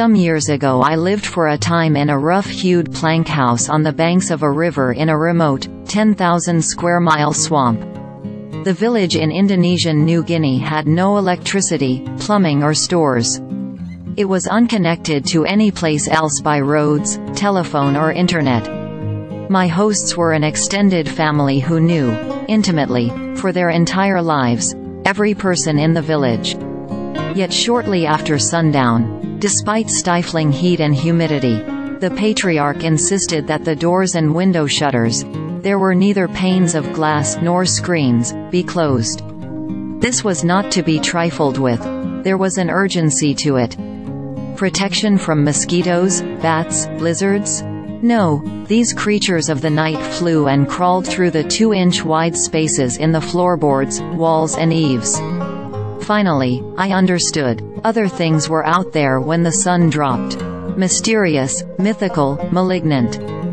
Some years ago I lived for a time in a rough-hewed plank house on the banks of a river in a remote, 10,000-square-mile swamp. The village in Indonesian New Guinea had no electricity, plumbing or stores. It was unconnected to any place else by roads, telephone or internet. My hosts were an extended family who knew, intimately, for their entire lives, every person in the village. Yet shortly after sundown, despite stifling heat and humidity, the patriarch insisted that the doors and window shutters, there were neither panes of glass nor screens, be closed. This was not to be trifled with. There was an urgency to it. Protection from mosquitoes, bats, lizards? No, these creatures of the night flew and crawled through the 2-inch wide spaces in the floorboards, walls and eaves. Finally, I understood. Other things were out there when the sun dropped. Mysterious, mythical, malignant.